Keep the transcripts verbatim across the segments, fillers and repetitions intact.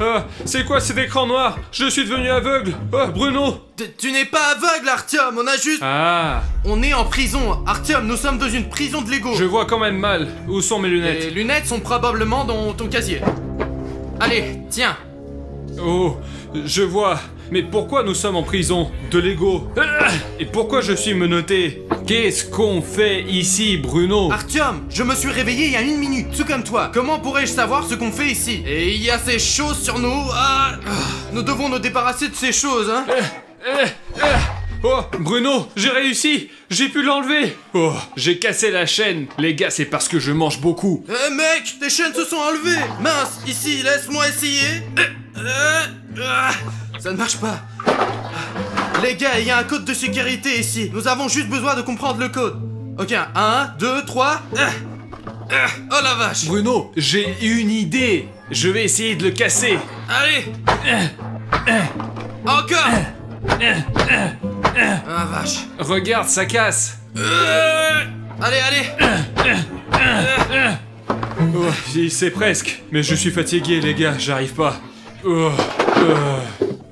Euh, c'est quoi cet écran noir? Je suis devenu aveugle. Oh, Bruno, T Tu n'es pas aveugle, Artyom, on a juste... Ah... On est en prison, Artyom, nous sommes dans une prison de Lego. Je vois quand même mal. Où sont mes lunettes? Les lunettes sont probablement dans ton casier. Allez, tiens. Oh, je vois. Mais pourquoi nous sommes en prison de Lego? Et pourquoi je suis menotté? Qu'est-ce qu'on fait ici, Bruno? Artyom, je me suis réveillé il y a une minute, tout comme toi. Comment pourrais-je savoir ce qu'on fait ici? Et il y a ces choses sur nous. Ah, nous devons nous débarrasser de ces choses, hein. Oh, Bruno, j'ai réussi. J'ai pu l'enlever. Oh, j'ai cassé la chaîne. Les gars, c'est parce que je mange beaucoup. Eh hey, mec, tes chaînes se sont enlevées. Mince, ici, laisse-moi essayer. Ça ne marche pas. Les gars, il y a un code de sécurité ici. Nous avons juste besoin de comprendre le code. Ok, un, deux, trois. Oh la vache. Bruno, j'ai une idée. Je vais essayer de le casser. Allez. Encore. Ah vache. Regarde, ça casse. euh... Allez, allez. Oh, j'y sais presque. Mais je suis fatigué, les gars, j'arrive pas. Oh, euh...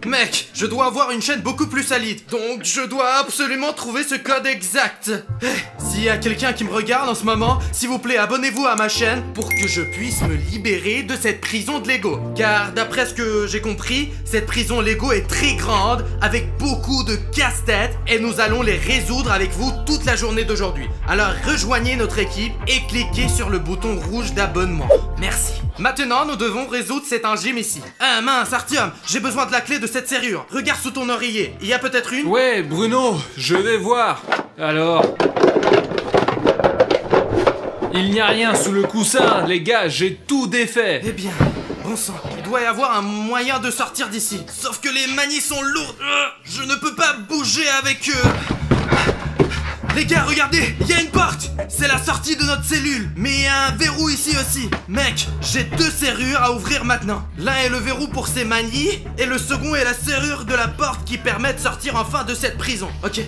Mec, je dois avoir une chaîne beaucoup plus solide. Donc je dois absolument trouver ce code exact. Eh, s'il y a quelqu'un qui me regarde en ce moment, s'il vous plaît, abonnez-vous à ma chaîne pour que je puisse me libérer de cette prison de Lego. Car d'après ce que j'ai compris, cette prison Lego est très grande, avec beaucoup de casse-têtes, et nous allons les résoudre avec vous toute la journée d'aujourd'hui. Alors rejoignez notre équipe et cliquez sur le bouton rouge d'abonnement. Merci. Maintenant, nous devons résoudre cet ingème ici. Ah mince, Artyom, j'ai besoin de la clé de cette serrure. Regarde sous ton oreiller, il y a peut-être une? Ouais, Bruno, je vais voir. Alors... Il n'y a rien sous le coussin, les gars, j'ai tout défait. Eh bien, bon sang, il doit y avoir un moyen de sortir d'ici. Sauf que les manies sont lourdes, je ne peux pas bouger avec eux. Les gars, regardez, il y a une porte. C'est la sortie de notre cellule. Mais il y a un verrou ici aussi. Mec, j'ai deux serrures à ouvrir maintenant. L'un est le verrou pour ces manies, et le second est la serrure de la porte qui permet de sortir enfin de cette prison. Ok.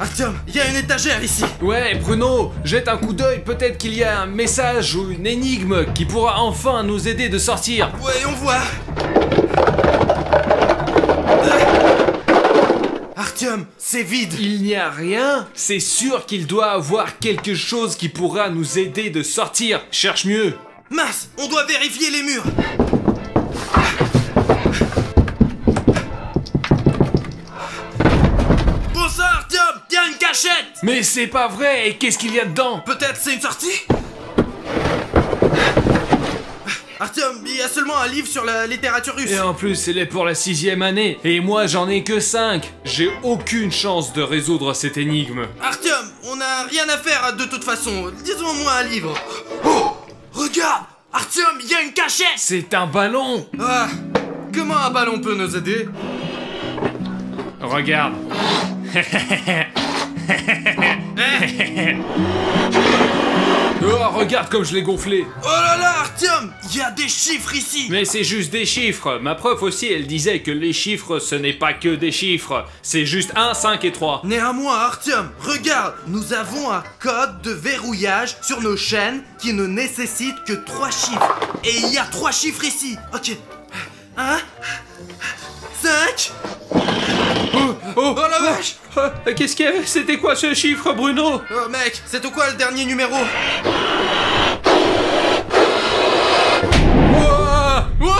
Artyom, il y a une étagère ici. Ouais, Bruno, jette un coup d'œil. Peut-être qu'il y a un message ou une énigme qui pourra enfin nous aider de sortir. Ouais, on voit. Artyom, c'est vide. Il n'y a rien. C'est sûr qu'il doit avoir quelque chose qui pourra nous aider de sortir. Cherche mieux. Mince, on doit vérifier les murs. Bon sang, Artyom, il y a une cachette. Mais c'est pas vrai. Et qu'est-ce qu'il y a dedans? Peut-être c'est une sortie? Artyom, il y a seulement un livre sur la littérature russe. Et en plus, elle est pour la sixième année. Et moi, j'en ai que cinq. J'ai aucune chance de résoudre cette énigme. Artyom, on n'a rien à faire de toute façon. Disons moi un livre. Oh, regarde, Artyom, il y a une cachette. C'est un ballon. Ah, comment un ballon peut nous aider? Regarde. Hein? Oh, regarde comme je l'ai gonflé. Oh là là, Artyom, il y a des chiffres ici. Mais c'est juste des chiffres. Ma prof aussi, elle disait que les chiffres, ce n'est pas que des chiffres. C'est juste un, cinq et trois. Néanmoins, Artyom, regarde. Nous avons un code de verrouillage sur nos chaînes qui ne nécessite que trois chiffres. Et il y a trois chiffres ici. Ok. un, cinq. Oh, oh, oh la vache! Oh, qu'est-ce qu'il y avait? C'était quoi ce chiffre, Bruno? Oh mec, c'était quoi le dernier numéro? Ouah, ouah.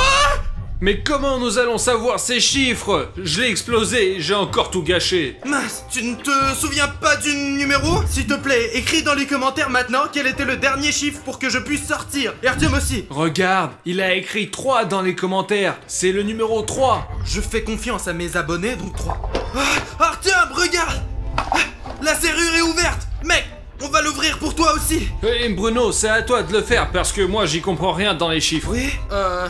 Mais comment nous allons savoir ces chiffres? Je l'ai explosé, j'ai encore tout gâché. Mince, tu ne te souviens pas du numéro? S'il te plaît, écris dans les commentaires maintenant quel était le dernier chiffre pour que je puisse sortir. Et Artyom aussi. Regarde, il a écrit trois dans les commentaires. C'est le numéro trois. Je fais confiance à mes abonnés, donc trois. Ah, Artyom, regarde! Ah, la serrure est ouverte. Mec, on va l'ouvrir pour toi aussi. Et Bruno, c'est à toi de le faire parce que moi j'y comprends rien dans les chiffres. Oui, euh...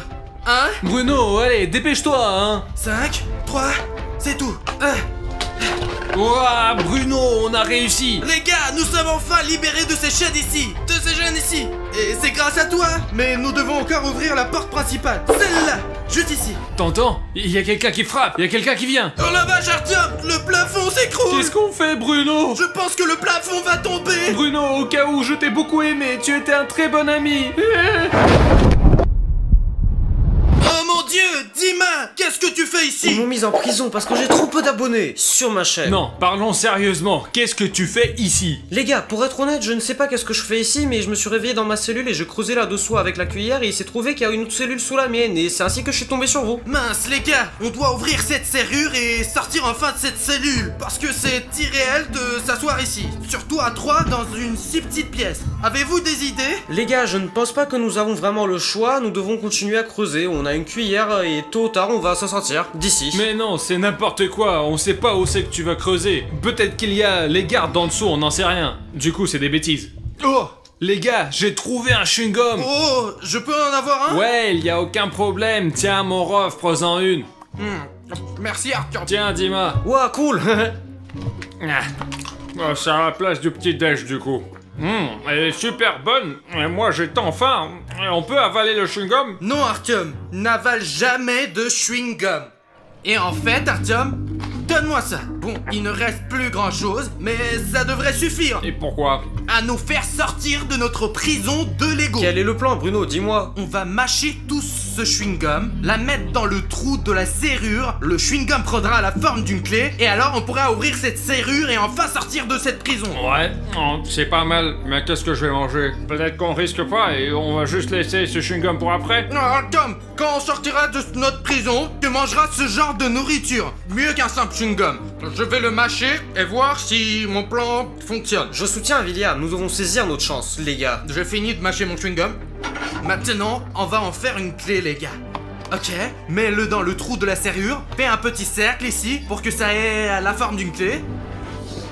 Hein? Bruno, allez, dépêche-toi, hein. cinq, trois, c'est tout. un. Ouah, Bruno, on a réussi. Les gars, nous sommes enfin libérés de ces chaînes ici. De ces jeunes ici. Et c'est grâce à toi. Mais nous devons encore ouvrir la porte principale. Celle-là, juste ici. T'entends? Il y a quelqu'un qui frappe, il y a quelqu'un qui vient. Oh la vache, Artyom, le plafond s'écroule. Qu'est-ce qu'on fait, Bruno? Je pense que le plafond va tomber. Bruno, au cas où, je t'ai beaucoup aimé. Tu étais un très bon ami. suis en prison parce que j'ai trop peu d'abonnés sur ma chaîne. Non, parlons sérieusement, qu'est-ce que tu fais ici? Les gars, pour être honnête, je ne sais pas qu'est-ce que je fais ici, mais je me suis réveillé dans ma cellule et je creusais là-dessous avec la cuillère et il s'est trouvé qu'il y a une autre cellule sous la mienne et c'est ainsi que je suis tombé sur vous. Mince les gars, on doit ouvrir cette serrure et sortir enfin de cette cellule parce que c'est irréel de s'asseoir ici, surtout à trois dans une si petite pièce. Avez-vous des idées? Les gars, je ne pense pas que nous avons vraiment le choix, nous devons continuer à creuser, on a une cuillère et tôt ou tard on va s'en sortir d'ici. Mais non, c'est n'importe quoi, on sait pas où c'est que tu vas creuser. Peut-être qu'il y a les gardes en dessous, on n'en sait rien. Du coup, c'est des bêtises. Oh! Les gars, j'ai trouvé un chewing-gum. Oh, je peux en avoir un? Ouais, il y a aucun problème. Tiens, mon ref, prends-en une. Mmh. Merci, Artyom. Tiens, Dima. Ouah, cool. Oh, c'est à la place du petit-déj, du coup. Mmh, elle est super bonne. Et moi, j'ai tant faim. On peut avaler le chewing-gum? Non, Artyom, n'avale jamais de chewing-gum. Et en fait, Artyom... Donne-moi ça. Bon, il ne reste plus grand-chose, mais ça devrait suffire. Et pourquoi? À nous faire sortir de notre prison de Lego. Quel est le plan, Bruno? Dis-moi. On va mâcher tous ce chewing-gum, la mettre dans le trou de la serrure, le chewing-gum prendra la forme d'une clé, et alors on pourra ouvrir cette serrure et enfin sortir de cette prison. Ouais, c'est pas mal, mais qu'est-ce que je vais manger? Peut-être qu'on risque pas et on va juste laisser ce chewing-gum pour après. Non, Tom, quand on sortira de notre prison, tu mangeras ce genre de nourriture. Mieux qu'un simple chewing-gum. Je vais le mâcher et voir si mon plan fonctionne. Je soutiens William, nous devons saisir notre chance, les gars. Je finis de mâcher mon chewing-gum. Maintenant, on va en faire une clé, les gars. Ok, mets-le dans le trou de la serrure. Fais un petit cercle ici pour que ça ait la forme d'une clé.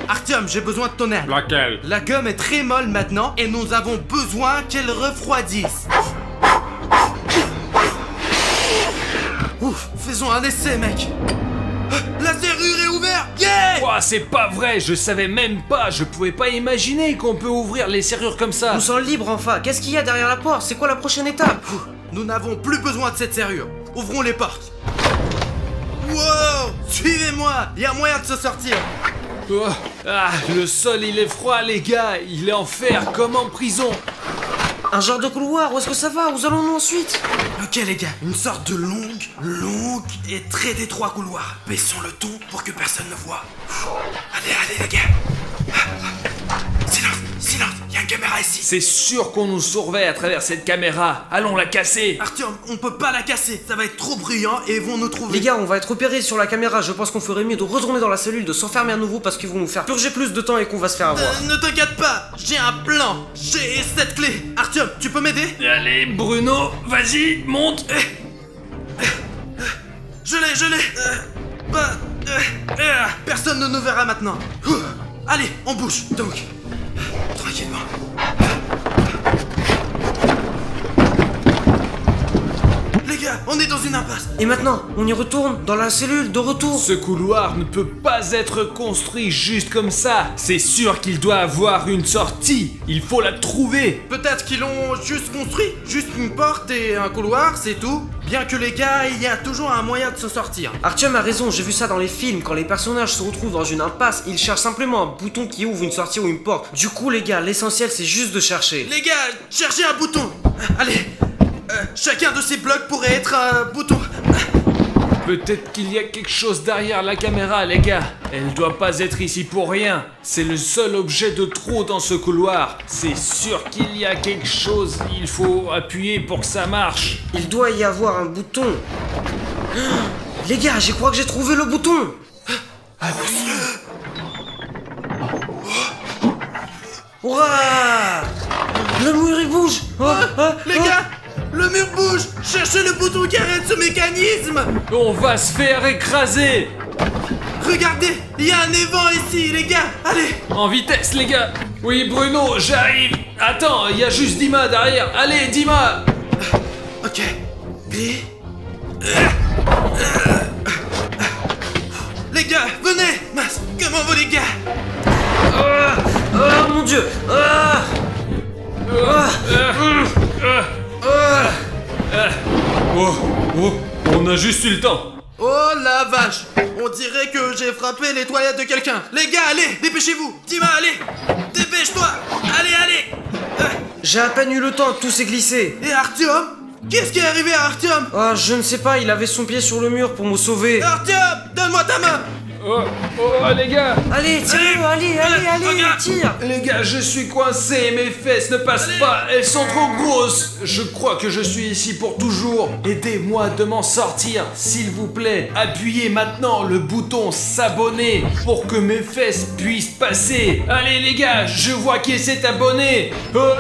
Artyom, j'ai besoin de ton aide. Laquelle? La gomme est très molle maintenant et nous avons besoin qu'elle refroidisse. Ouf, faisons un essai, mec. La serrure est ouverte! Yeah! Ouah, c'est pas vrai, je savais même pas, je pouvais pas imaginer qu'on peut ouvrir les serrures comme ça. Nous sommes libres enfin, qu'est-ce qu'il y a derrière la porte? C'est quoi la prochaine étape? Ouh, nous n'avons plus besoin de cette serrure, ouvrons les portes. Wow! Suivez-moi, il y a moyen de se sortir. Oh, ah, le sol il est froid les gars, il est en fer comme en prison. Un genre de couloir, où est-ce que ça va? Où allons-nous ensuite? Ok les gars, une sorte de longue, longue et très étroit couloir. Baissons le ton pour que personne ne voit. Allez, allez les gars. Silence, silence, il y a une caméra ici. C'est sûr qu'on nous surveille à travers cette caméra. Allons la casser. Artyom, on peut pas la casser, ça va être trop bruyant et ils vont nous trouver. Les gars, on va être repérés sur la caméra, je pense qu'on ferait mieux de retourner dans la cellule, de s'enfermer à nouveau parce qu'ils vont nous faire purger plus de temps et qu'on va se faire avoir. Euh, ne t'inquiète pas, j'ai un plan, j'ai cette clé. Artyom, tu peux m'aider? Allez Bruno, vas-y, monte. Je l'ai, je l'ai. Euh, bah, euh, euh, personne ne nous verra maintenant. Allez, on bouge, donc. Tranquillement. Les gars, on est dans une impasse. Et maintenant, on y retourne dans la cellule de retour. Ce couloir ne peut pas être construit juste comme ça. C'est sûr qu'il doit avoir une sortie. Il faut la trouver. Peut-être qu'ils l'ont juste construit. Juste une porte et un couloir, c'est tout. Bien que les gars, il y a toujours un moyen de se sortir. Artyom a raison, j'ai vu ça dans les films. Quand les personnages se retrouvent dans une impasse, ils cherchent simplement un bouton qui ouvre une sortie ou une porte. Du coup, les gars, l'essentiel, c'est juste de chercher. Les gars, cherchez un bouton. Allez, euh, chacun de ces blocs pourrait être un bouton. Peut-être qu'il y a quelque chose derrière la caméra, les gars. Elle ne doit pas être ici pour rien. C'est le seul objet de trop dans ce couloir. C'est sûr qu'il y a quelque chose. Il faut appuyer pour que ça marche. Il doit y avoir un bouton. Les gars, je crois que j'ai trouvé le bouton. Appuie. Ouah! Le mur, il bouge. Oh, oh, les oh. gars, le mur bouge! Cherchez le bouton qui arrête ce mécanisme! On va se faire écraser! Regardez! Il y a un évent ici, les gars! Allez! En vitesse, les gars! Oui, Bruno, j'arrive! Attends, il y a juste Dima derrière! Allez, Dima! Ok. Et... Les gars, venez! Mince, comment vous, les gars? Oh, oh mon dieu! Oh. Oh. Oh. Oh, oh, on a juste eu le temps. Oh la vache, on dirait que j'ai frappé les toilettes de quelqu'un. Les gars, allez, dépêchez-vous. Dima, allez, dépêche-toi. Allez, allez. Euh. J'ai à peine eu le temps, tout s'est glissé. Et Artyom? Qu'est-ce qui est arrivé à Artyom? Ah, je ne sais pas, il avait son pied sur le mur pour me sauver. Artyom! donne-moi ta main. Oh, oh, les gars. Allez, tirez-vous, allez, allez, allez, allez, tire. Les gars, je suis coincé, mes fesses ne passent allez. pas, elles sont trop grosses. Je crois que je suis ici pour toujours. Aidez-moi de m'en sortir, s'il vous plaît. Appuyez maintenant le bouton s'abonner pour que mes fesses puissent passer. Allez, les gars, je vois qui s'est abonné. Oh,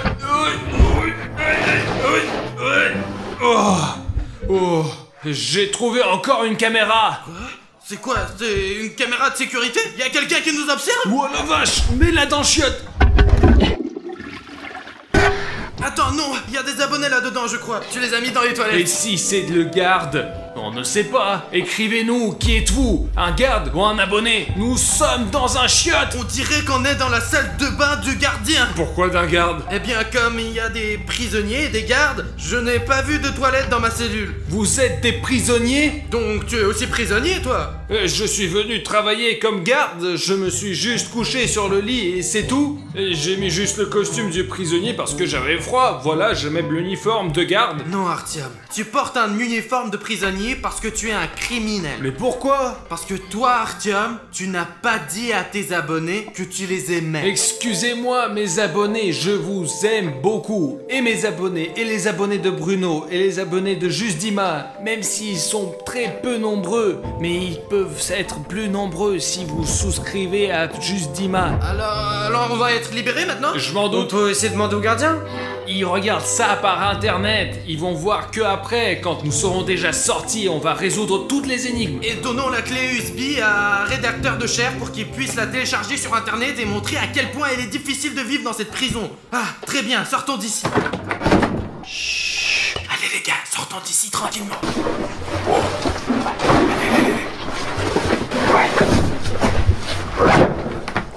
oh, oh. J'ai trouvé encore une caméra. Quoi ? C'est quoi? C'est une caméra de sécurité? Y'a quelqu'un qui nous observe? Oh la vache! Mets-la dans le chiotte! Attends, non! Y'a des abonnés là-dedans, je crois. Tu les as mis dans les toilettes. Et si c'est le garde? On ne sait pas. Écrivez-nous, qui êtes-vous? Un garde ou un abonné? Nous sommes dans un chiotte! On dirait qu'on est dans la salle de bain du gardien. Pourquoi d'un garde? Eh bien, comme il y a des prisonniers et des gardes, je n'ai pas vu de toilette dans ma cellule. Vous êtes des prisonniers? Donc tu es aussi prisonnier, toi? euh, Je suis venu travailler comme garde. Je me suis juste couché sur le lit et c'est tout. J'ai mis juste le costume du prisonnier parce que j'avais froid. Voilà, je mets l'uniforme de garde. Non, Artyom, tu portes un uniforme de prisonnier parce que tu es un criminel. Mais pourquoi? Parce que toi, Artyom, tu n'as pas dit à tes abonnés que tu les aimais. Excusez-moi, mes abonnés, je vous aime beaucoup. Et mes abonnés, et les abonnés de Bruno, et les abonnés de Justdima, même s'ils sont très peu nombreux, mais ils peuvent être plus nombreux si vous souscrivez à Justdima. Alors, alors on va être libérés maintenant? Je m'en doute. On peut essayer de demander au gardien? Ils regardent ça par internet. Ils vont voir que après, quand nous serons déjà sortis, on va résoudre toutes les énigmes. Et donnons la clé U S B à un rédacteur de chair pour qu'il puisse la télécharger sur internet et montrer à quel point il est difficile de vivre dans cette prison. Ah, très bien, sortons d'ici. Chut, allez les gars, sortons d'ici tranquillement.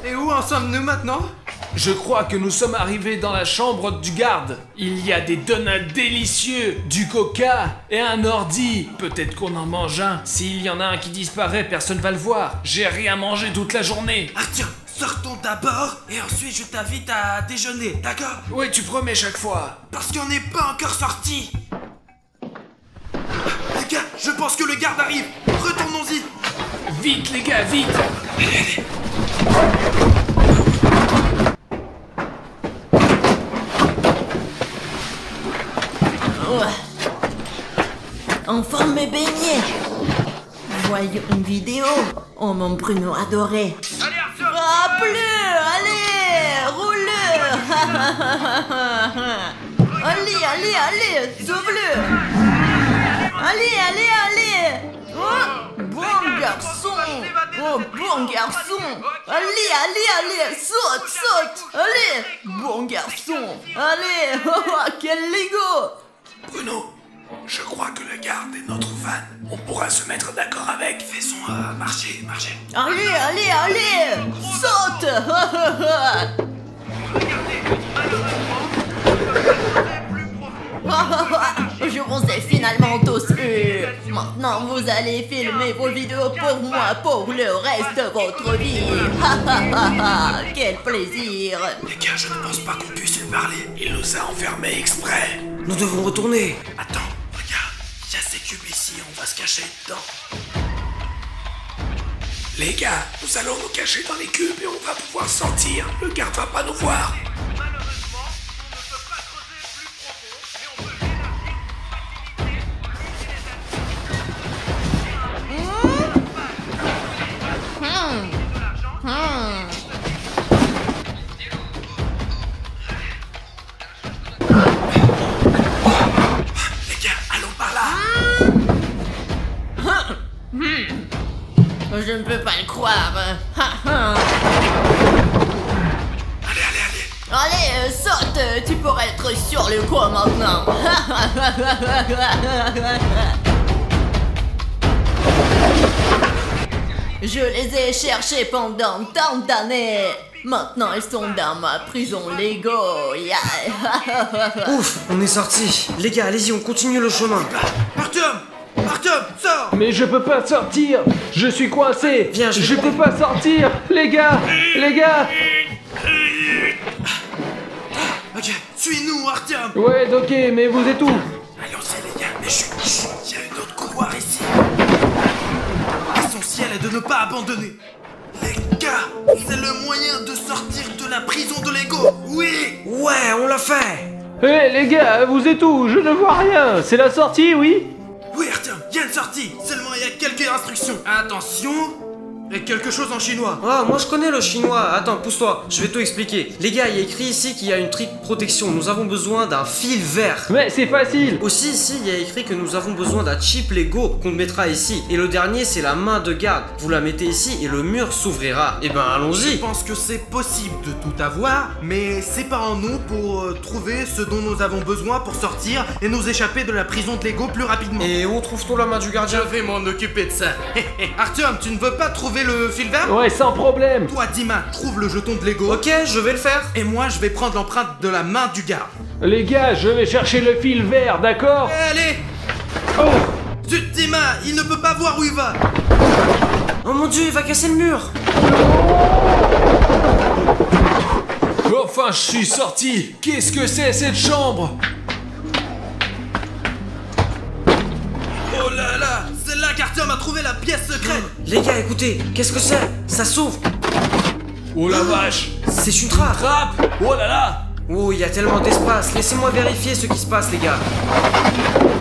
Et où en sommes-nous maintenant? Je crois que nous sommes arrivés dans la chambre du garde. Il y a des donuts délicieux, du coca et un ordi. Peut-être qu'on en mange un. S'il y en a un qui disparaît, personne va le voir. J'ai rien mangé toute la journée. Artyom, sortons d'abord et ensuite je t'invite à déjeuner, d'accord? Oui, tu promets chaque fois. Parce qu'on n'est pas encore sortis. Les gars, je pense que le garde arrive. Retournons-y. Vite les gars, vite. Allez, allez. Enfin mes beignets. Voyons une vidéo. Oh mon Bruno adoré. Allez Artyom. Ah oh, bleu. Allez, roule-le. Allez, allez, allez, sauve-le. Allez, allez, allez. Oh, bon garçon. Oh bon garçon. Allez, allez, allez, saute, saute. Allez, bon garçon. Allez, oh, quel Lego. Bruno, je crois que le garde est notre fan. On pourra se mettre d'accord avec. Faisons euh, marcher, marcher. Allez, allez, allez, saute. Je vous ai finalement tous eu. Maintenant, vous allez filmer vos vidéos pour moi pour le reste de votre vie. Quel plaisir. Les gars, je ne pense pas qu'on puisse lui parler. Il nous a enfermés exprès. Nous devons retourner. Attends, regarde, il y a ces cubes ici, on va se cacher dedans. Les gars, nous allons nous cacher dans les cubes et on va pouvoir sortir. Le garde va pas nous voir. Je ne peux pas le croire. Allez, allez, allez. Allez, saute. Tu pourrais être sur le coin maintenant. Je les ai cherchés pendant tant d'années. Maintenant, ils sont dans ma prison Lego. Yeah. Ouf, on est sortis. Les gars, allez-y, on continue le chemin. Artyom! Artyom, sors! Mais je peux pas sortir! Je suis coincé! Viens, je, je peux pas sortir! Les gars! Les gars! Ok, suis-nous, Artyom! Ouais, ok, mais vous êtes où? Allons-y, les gars, mais chut, chut, il y a un autre couloir ici! L'essentiel est de ne pas abandonner. Les gars, c'est le moyen de sortir de la prison de Lego. Oui. Ouais, on l'a fait. Hé hey, les gars, vous êtes où? Je ne vois rien. C'est la sortie, oui? Oui, Artyom, il y a une sortie. Seulement, il y a quelques instructions. Attention. Et quelque chose en chinois. Ah, moi je connais le chinois. Attends, pousse-toi, je vais te expliquer. Les gars, il y a écrit ici qu'il y a une triple protection. Nous avons besoin d'un fil vert. Mais c'est facile. Aussi, ici, il y a écrit que nous avons besoin d'un chip Lego qu'on mettra ici. Et le dernier, c'est la main de garde. Vous la mettez ici et le mur s'ouvrira. Eh ben, allons-y. Je pense que c'est possible de tout avoir, mais c'est pas en nous pour euh, trouver ce dont nous avons besoin pour sortir et nous échapper de la prison de Lego plus rapidement. Et où trouve-t-on la main du gardien? Je vais m'en occuper de ça. Artyom, tu ne veux pas trouver le fil vert? Ouais, sans problème. Toi, Dima, trouve le jeton de Lego. Ok, je vais le faire. Et moi, je vais prendre l'empreinte de la main du garde. Les gars, je vais chercher le fil vert, d'accord? Allez. Oh zut, Dima, il ne peut pas voir où il va. Oh mon dieu, il va casser le mur. Enfin, je suis sorti. Qu'est-ce que c'est cette chambre? Oh là là, c'est là qu'Artyom a trouvé la pièce secrète. Les gars, écoutez, qu'est-ce que c'est? Ça s'ouvre. Oh la vache. C'est une trappe. Trappe. Oh là là. Oh, il y a tellement d'espace. Laissez-moi vérifier ce qui se passe, les gars.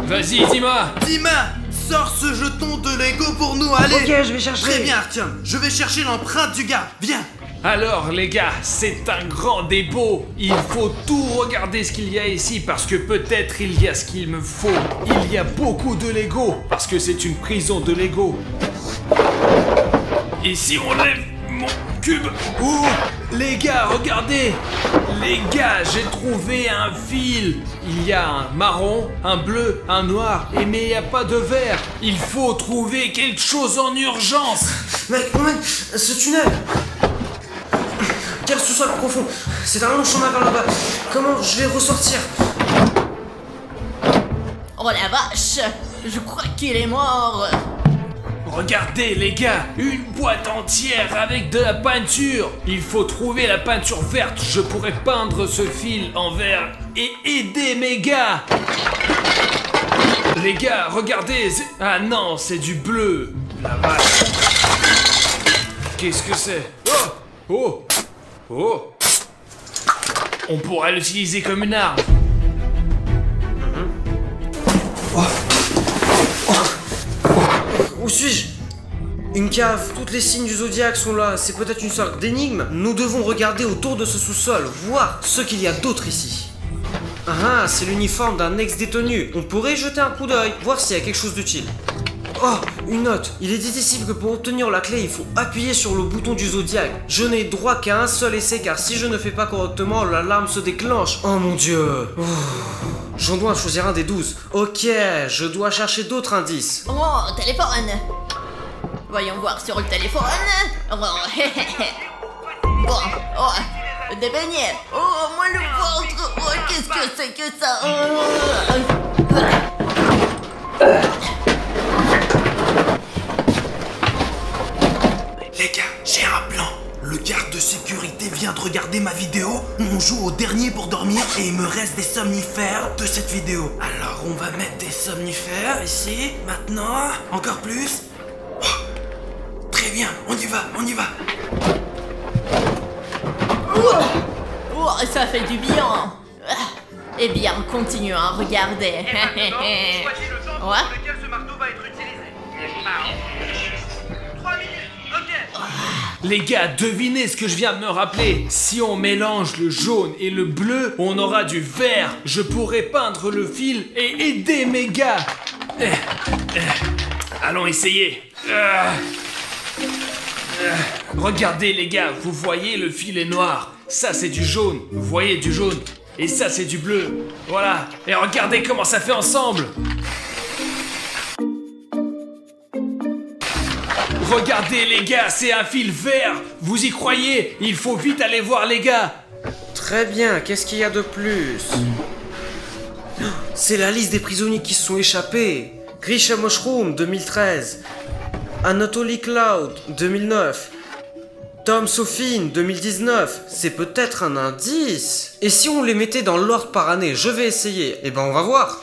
Vas-y, Dima. Dima, sors ce jeton de Lego pour nous, allez. Ok, je vais chercher. Très bien, Artyom. Je vais chercher l'empreinte du gars. Viens. Alors les gars, c'est un grand dépôt. Il faut tout regarder ce qu'il y a ici parce que peut-être il y a ce qu'il me faut. Il y a beaucoup de Lego parce que c'est une prison de Lego. Ici on lève mon cube. Ouh, les gars, regardez. Les gars, j'ai trouvé un fil. Il y a un marron, un bleu, un noir, et mais il n'y a pas de vert. Il faut trouver quelque chose en urgence. Mec, mec, ce tunnel. Quel sous-sol profond. C'est un long chemin vers là-bas. Comment je vais ressortir? Oh la vache. Je crois qu'il est mort. Regardez les gars, une boîte entière avec de la peinture. Il faut trouver la peinture verte. Je pourrais peindre ce fil en vert et aider mes gars. Les gars, regardez. Ah non, c'est du bleu. La vache. Qu'est-ce que c'est? Oh. Oh. Oh! On pourrait l'utiliser comme une arme. Mm-hmm. Oh. Oh. Oh. Où suis-je? Une cave. Toutes les signes du zodiaque sont là. C'est peut-être une sorte d'énigme. Nous devons regarder autour de ce sous-sol, voir ce qu'il y a d'autre ici. Ah, c'est l'uniforme d'un ex-détenu. On pourrait jeter un coup d'œil, voir s'il y a quelque chose d'utile. Oh, une note. Il est dit ici que pour obtenir la clé, il faut appuyer sur le bouton du zodiaque. Je n'ai droit qu'à un seul essai car si je ne fais pas correctement, l'alarme se déclenche. Oh mon dieu. J'en dois choisir un des douze. Ok, je dois chercher d'autres indices. Oh, téléphone. Voyons voir sur le téléphone. Oh, bon, oh, des beignets. Oh, moi le ventre. Oh, qu'est-ce que c'est que ça? Oh. Les gars, j'ai un plan. Le garde de sécurité vient de regarder ma vidéo. On joue au dernier pour dormir et il me reste des somnifères de cette vidéo. Alors on va mettre des somnifères ici, maintenant, encore plus. Oh, très bien, on y va, on y va. Oh, oh, ça fait du bien. Eh bien, continuons à regarder. Et maintenant, choisis le temps pour lequel ce marteau va être utilisé. trois minutes. Les gars, devinez ce que je viens de me rappeler. Si on mélange le jaune et le bleu, on aura du vert. Je pourrais peindre le fil et aider mes gars. Euh, euh, allons essayer. Euh, euh, regardez les gars, vous voyez le fil est noir. Ça c'est du jaune, vous voyez du jaune. Et ça c'est du bleu. Voilà, et regardez comment ça fait ensemble. Regardez les gars, c'est un fil vert. Vous y croyez? Il faut vite aller voir les gars. Très bien, qu'est-ce qu'il y a de plus? C'est la liste des prisonniers qui se sont échappés. Grisha Moshroom, deux mille treize. Anatoly Cloud, deux mille neuf. Tom Sofine, deux mille dix-neuf. C'est peut-être un indice. Et si on les mettait dans l'ordre par année? Je vais essayer. Eh ben on va voir.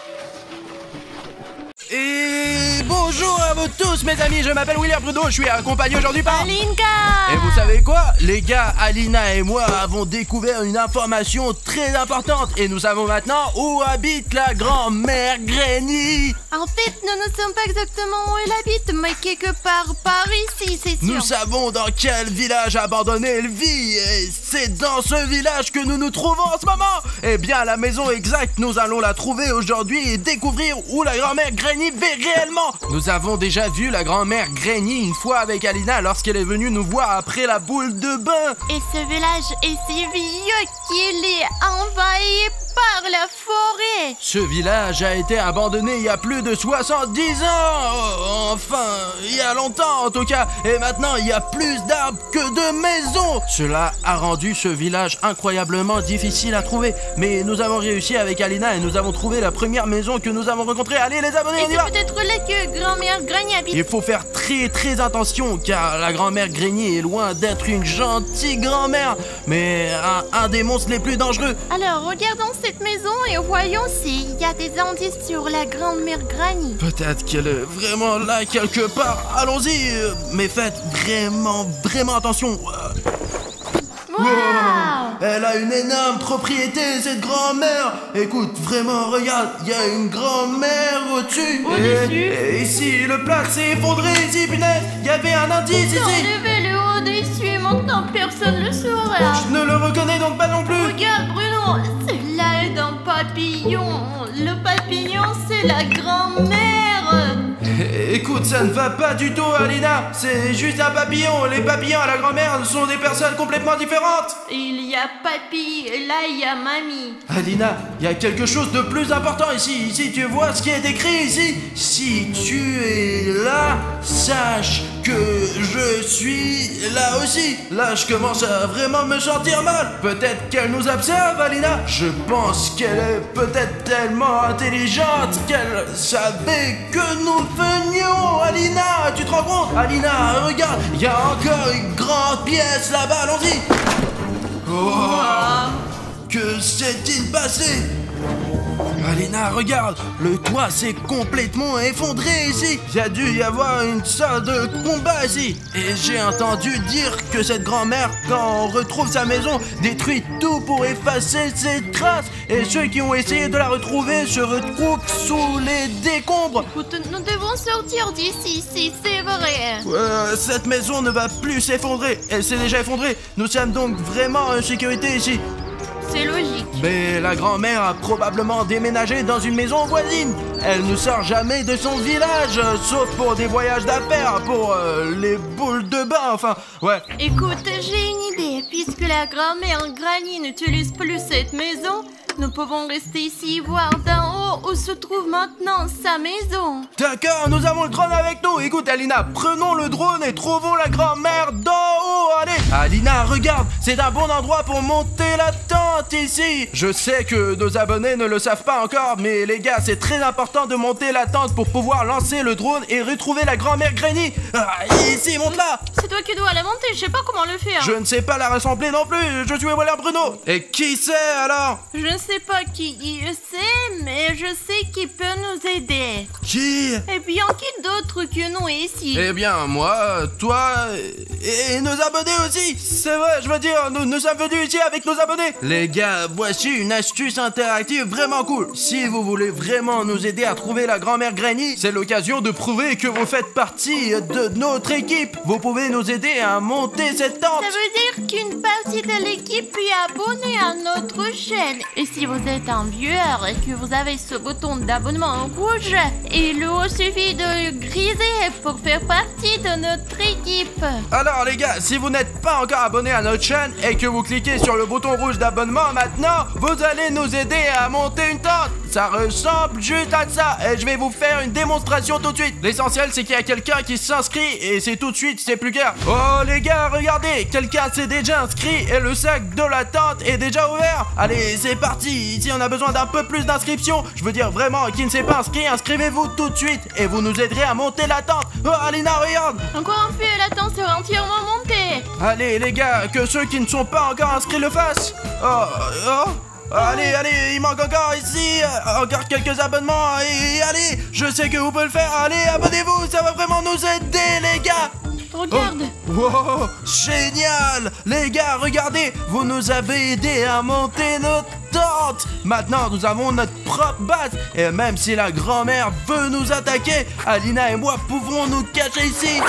Et bonjour à vous vous tous mes amis, je m'appelle William Brudo, je suis accompagné aujourd'hui par Alinka. Et vous savez quoi les gars, Alina et moi avons découvert une information très importante. Et nous savons maintenant où habite la grand-mère Granny. En fait, nous ne savons pas exactement où elle habite, mais quelque part par ici, c'est sûr. Nous savons dans quel village abandonné elle vit, et c'est dans ce village que nous nous trouvons en ce moment. Eh bien, la maison exacte, nous allons la trouver aujourd'hui et découvrir où la grand-mère Granny vit réellement. Nous avons déjà vu la grand-mère Granny une fois avec Alina lorsqu'elle est venue nous voir après la boule de bain. Et ce village est si vieux qu'il est envahi par la forêt. Ce village a été abandonné il y a plus de soixante-dix ans. Enfin, il y a longtemps en tout cas. Et maintenant, il y a plus d'arbres que de maisons. Cela a rendu ce village incroyablement difficile à trouver. Mais nous avons réussi avec Alina et nous avons trouvé la première maison que nous avons rencontrée. Allez les abonnés, on y va. Et c'est peut-être là que grand-mère Granny habite. Il faut faire très très attention car la grand-mère Granny est loin d'être une gentille grand-mère, mais un, un des monstres les plus dangereux. Alors, regardons ces cette maison et voyons s'il y a des indices sur la grand-mère Granny. Peut-être qu'elle est vraiment là quelque part. Allons-y, mais faites vraiment, vraiment attention. Wow. Wow. Elle a une énorme propriété, cette grand-mère. Écoute, vraiment, regarde, il y a une grand-mère au-dessus. Au-dessus. Et, et ici, le plat s'est effondré, ici, punaise. Il y avait un indice ici. Enlevez le au-dessus et maintenant personne ne le saura. Je ne le reconnais donc pas non plus. Regarde, Bruno, cela est un papillon. Le papillon, c'est la grand-mère. Écoute, ça ne va pas du tout, Alina. C'est juste un papillon. Les papillons à la grand-mère sont des personnes complètement différentes. Il y a papy, et là il y a mamie. Alina, il y a quelque chose de plus important ici. Si tu vois ce qui est écrit ici, si tu es là, sache que je suis là aussi. Là, je commence à vraiment me sentir mal. Peut-être qu'elle nous observe, Alina. Je pense qu'elle est peut-être tellement intelligente qu'elle savait que nous venions. Alina, tu te rends compte? Alina, regarde, il y a encore une grande pièce là-bas. Allons-y. Oh, que s'est-il passé? Alina, regarde, le toit s'est complètement effondré ici. Il y a dû y avoir une sorte de combat ici. Et j'ai entendu dire que cette grand-mère, quand on retrouve sa maison, détruit tout pour effacer ses traces. Et ceux qui ont essayé de la retrouver se retrouvent sous les décombres. Écoute, nous devons sortir d'ici, si c'est vrai. Euh, cette maison ne va plus s'effondrer. Elle s'est déjà effondrée. Nous sommes donc vraiment en sécurité ici. C'est logique. Mais la grand-mère a probablement déménagé dans une maison voisine. Elle ne sort jamais de son village, euh, sauf pour des voyages d'affaires, pour euh, les boules de bain, enfin, ouais. Écoute, j'ai une idée. Puisque la grand-mère Granny n'utilise plus cette maison, nous pouvons rester ici, voir d'en haut où se trouve maintenant sa maison. D'accord, nous avons le drone avec nous. Écoute, Alina, prenons le drone et trouvons la grand-mère d'en haut. Allez, Alina, regarde, c'est un bon endroit pour monter la tente ici. Je sais que nos abonnés ne le savent pas encore, mais les gars, c'est très important de monter la tente pour pouvoir lancer le drone et retrouver la grand-mère Granny. Ah, ici, monte là. C'est toi qui dois la monter, je sais pas comment le faire. Je ne sais pas la rassembler non plus, je suis William Bruno. Et qui c'est alors? Je ne sais pas qui c'est, mais je sais qui peut nous aider. Qui? Eh bien, qui d'autre que nous ici? Eh bien, moi, toi et nos abonnés aussi. C'est vrai, je veux dire, nous, nous sommes venus ici avec nos abonnés. Les gars, voici une astuce interactive vraiment cool. Si vous voulez vraiment nous aider à trouver la grand-mère Granny, c'est l'occasion de prouver que vous faites partie de notre équipe. Vous pouvez nous aider à monter cette tente. Ça veut dire qu'une partie de l'équipe est abonnée à notre chaîne. Et si vous êtes un viewer et que vous avez ce bouton d'abonnement en rouge, il vous suffit de le griser pour faire partie de notre équipe. Alors les gars, si vous n'êtes pas encore abonné à notre chaîne et que vous cliquez sur le bouton rouge d'abonnement maintenant, vous allez nous aider à monter une tente. Ça ressemble juste à ça et je vais vous faire une démonstration tout de suite. L'essentiel c'est qu'il y a quelqu'un qui s'inscrit et c'est tout de suite, c'est plus clair. Oh les gars, regardez, quelqu'un s'est déjà inscrit et le sac de la tente est déjà ouvert. Allez, c'est parti, ici on a besoin d'un peu plus d'inscription. Je veux dire vraiment, qui ne s'est pas inscrit, inscrivez-vous tout de suite et vous nous aiderez à monter la tente. Oh Alina, regarde. Encore un peu et la tente sera entièrement montée. Allez les gars, que ceux qui ne sont pas encore inscrits le fassent. Oh, oh. Allez, allez, il manque encore ici, encore quelques abonnements, et allez, je sais que vous pouvez le faire, allez, abonnez-vous, ça va vraiment nous aider, les gars. Regarde. Oh. Wow, génial. Les gars, regardez, vous nous avez aidé à monter notre tente. Maintenant, nous avons notre propre base. Et même si la grand-mère veut nous attaquer, Alina et moi pouvons nous cacher ici.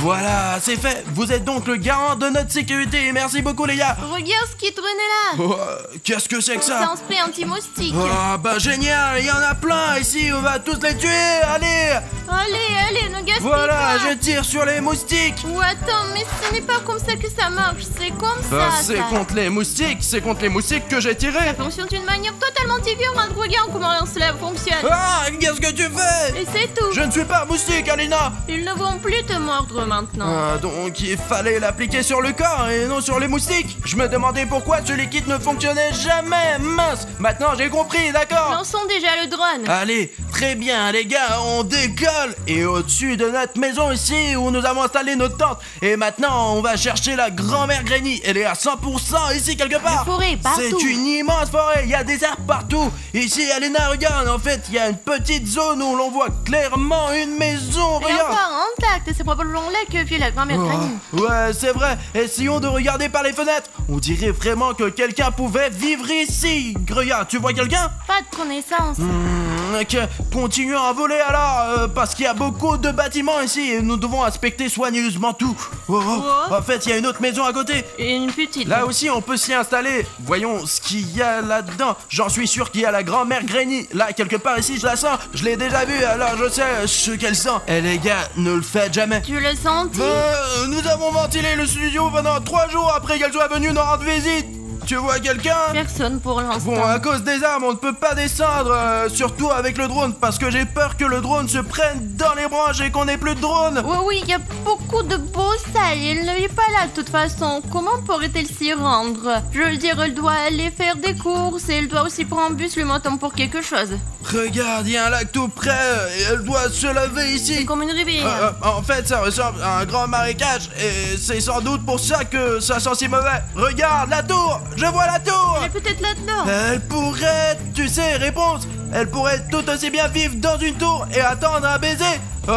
Voilà, c'est fait. Vous êtes donc le garant de notre sécurité. Merci beaucoup, les gars. Regarde ce qui traînait là. Oh, qu'est-ce que c'est que ça? C'est un spray anti-moustique. Ah, oh, bah génial, il y en a plein ici. On va tous les tuer. Allez. Allez, allez, ne gaspille voilà, pas. Voilà, je tire sur les moustiques. Ou attends, mais ce n'est pas comme ça que ça marche. C'est comme ben, ça. C'est contre les moustiques. C'est contre les moustiques que j'ai tiré. Ça fonctionne d'une manière totalement différente. Regarde comment cela fonctionne. Ah, qu'est-ce que tu fais? Et c'est tout. Je ne suis pas moustique, Alina. Ils ne vont plus te mordre. Maintenant. Ah, donc il fallait l'appliquer sur le corps et non sur les moustiques. Je me demandais pourquoi ce liquide ne fonctionnait jamais. Mince, maintenant j'ai compris, d'accord. Lançons déjà le drone. Allez, très bien les gars, on décolle. Et au-dessus de notre maison ici où nous avons installé notre tente. Et maintenant on va chercher la grand-mère Granny. Elle est à cent pour cent ici quelque part. C'est une immense forêt, il y a des arbres partout. Ici Alina, regarde, en fait il y a une petite zone où l'on voit clairement une maison. Et regarde. Encore intact, c'est probablement là que vit la grand-mère Granny. Oh, ouais, c'est vrai. Essayons de regarder par les fenêtres. On dirait vraiment que quelqu'un pouvait vivre ici. Regarde, tu vois quelqu'un? Pas de connaissance. Mmh, ok, continuons à voler alors, euh, parce qu'il y a beaucoup de bâtiments ici et nous devons inspecter soigneusement tout. Oh, oh. Oh. En fait, il y a une autre maison à côté. Et une petite. Là aussi, on peut s'y installer. Voyons ce qu'il y a là-dedans. J'en suis sûr qu'il y a la grand-mère Granny. Là, quelque part ici, je la sens. Je l'ai déjà vue, alors je sais ce qu'elle sent. Eh les gars, ne le faites jamais. Tu le senti. Euh, nous avons ventilé le studio pendant trois jours après qu'elle soit venue nous rendre visite. Tu vois quelqu'un? Personne pour l'instant. Bon, à cause des armes, on ne peut pas descendre, euh, surtout avec le drone, parce que j'ai peur que le drone se prenne dans les branches et qu'on n'ait plus de drone. Oui, oui, il y a beaucoup de bossages. Il ne vit pas là, de toute façon. Comment pourrait-elle s'y rendre? Je veux dire, elle doit aller faire des courses et elle doit aussi prendre un bus lui montant pour quelque chose. Regarde, il y a un lac tout près et elle doit se laver ici. C'est comme une rivière. Euh, euh, en fait, ça ressemble à un grand marécage et c'est sans doute pour ça que ça sent si mauvais. Regarde, la tour! Je vois la tour! Elle est peut-être là-dedans. Elle pourrait, tu sais, réponse, elle pourrait tout aussi bien vivre dans une tour et attendre un baiser. Oh,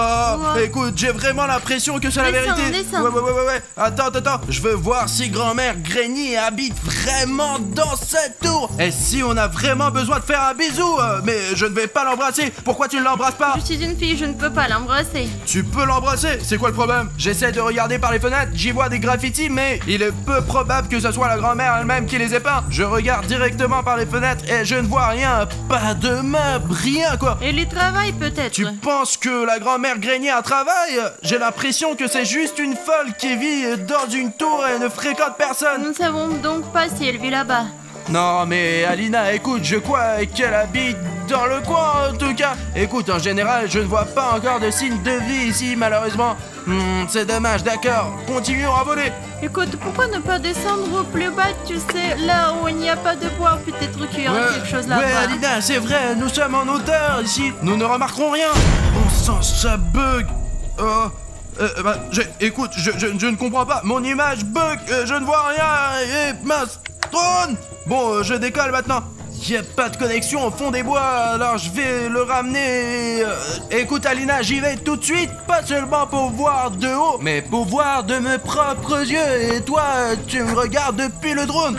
ouais. Écoute, j'ai vraiment l'impression que c'est la vérité. Descends. Ouais, ouais, ouais, ouais, ouais. Attends, attends, je veux voir si grand-mère Granny habite vraiment dans cette tour. Et si on a vraiment besoin de faire un bisou, euh, mais je ne vais pas l'embrasser. Pourquoi tu ne l'embrasses pas? Je suis une fille, je ne peux pas l'embrasser. Tu peux l'embrasser? C'est quoi le problème? J'essaie de regarder par les fenêtres, j'y vois des graffitis, mais il est peu probable que ce soit la grand-mère elle-même qui les ait peints. Je regarde directement par les fenêtres et je ne vois rien. Pas de meubles, rien quoi. Et les travaille peut-être. Tu penses que la grand-mère Grand-mère Granny à travail? J'ai l'impression que c'est juste une folle qui vit dans une tour et ne fréquente personne. Nous ne savons donc pas si elle vit là-bas. Non mais Alina, écoute, je crois qu'elle habite dans le coin en tout cas. Écoute, en général, je ne vois pas encore de signe de vie ici malheureusement. Hmm, c'est dommage, d'accord, continuons à voler. Écoute, pourquoi ne pas descendre plus bas, tu sais, là où il n'y a pas de bois, peut-être qu'il y aura ouais, quelque chose là-bas. Ouais Alina, c'est vrai, nous sommes en hauteur ici, nous ne remarquerons rien. Bon sang, ça bug. Oh... Euh, bah, écoute, je, je, je ne comprends pas, mon image bug, euh, je ne vois rien, et mince, drone. Bon, euh, je décolle maintenant. Y'a pas de connexion au fond des bois, alors je vais le ramener. Euh, écoute Alina, j'y vais tout de suite, pas seulement pour voir de haut, mais pour voir de mes propres yeux. Et toi, tu me regardes depuis le drone.